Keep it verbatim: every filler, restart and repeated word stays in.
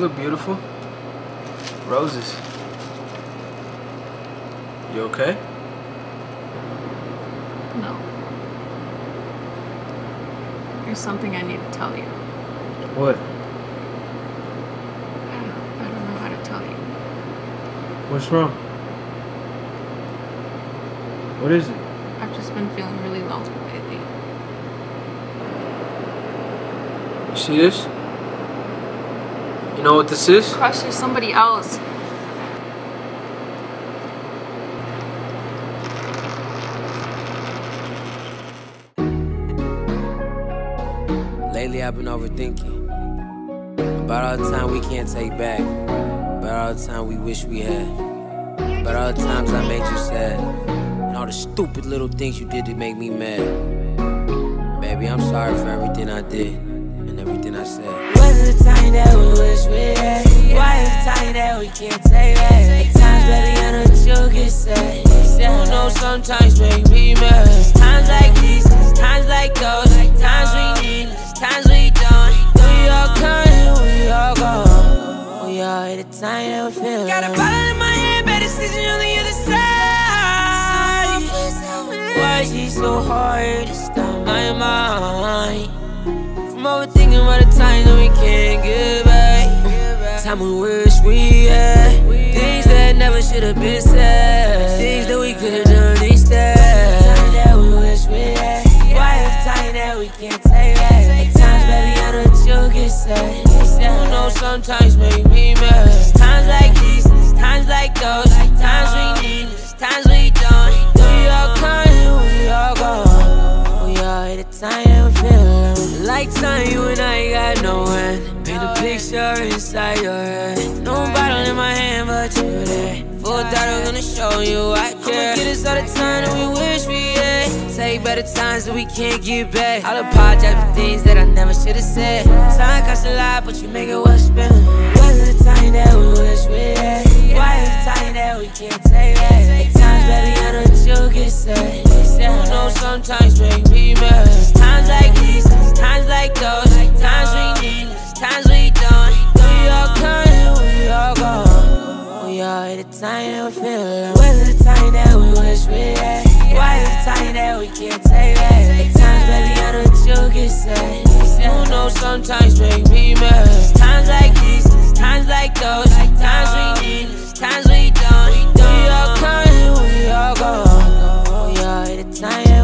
You look beautiful. Roses. You okay? No. There's something I need to tell you. What? I don't, I don't know how to tell you. What's wrong? What is it? I've just been feeling really lonely lately. You see this? You know what this is? Crush, there's somebody else. Lately I've been overthinking about all the time we can't take back, about all the time we wish we had, about all the times I made you sad, and all the stupid little things you did to make me mad. Baby, I'm sorry for everything I did and everything I said. What's the time that we wish we had? Why is the time that we can't take back? Times barely I know that you get sad. You know sometimes make me mad. Times like these, times like those, times we need, times we don't. We all come and we all go. We all at a time that we feel. Got a bottle in my hand, better decision on the other side. Why is he so hard to stop my mind? From overthinking about the time that we can't get back. Time we wish we had. Things that never should have been said. Things that we could have done instead. Time that we wish we had. Why is time that we can't take back? Sad. You know sometimes make me mad. Times like these, times like those, times we need, times we don't. We all come and we all go. We all at a time and we feel like time you and I ain't got no end. Paint a picture inside your head. No bottle in my hand but you there. Full thought I'm gonna show you I care. I'ma get us all the time that we wish we had. Take better times that we can't get back. I'll apologize for things that I never should've said. Time costs a lot, but you make it worth spending. What's the time that we wish we had? Why is the time that we can't take back? Times barely I know that you get sad. You know sometimes make me mad. Times like these, times like those, times we need, times we don't. We all come and we all go. We all at a time that we feel like. What's the time that we wish we had? Why is the time that we can't take back? Times barely I know that you get sad. You know sometimes make me mad. Times like these, times like those, times we need, times we don't. We all come and we all go. We all at a time.